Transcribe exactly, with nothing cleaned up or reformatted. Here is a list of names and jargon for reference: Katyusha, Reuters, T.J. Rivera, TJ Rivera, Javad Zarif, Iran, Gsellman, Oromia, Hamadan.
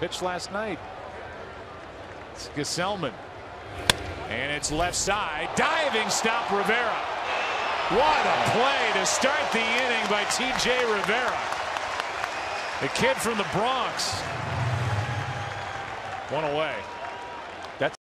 Pitch last night. It's Gsellman. And it's left side. Diving stop Rivera. What a play to start the inning by T J Rivera. The kid from the Bronx. One away.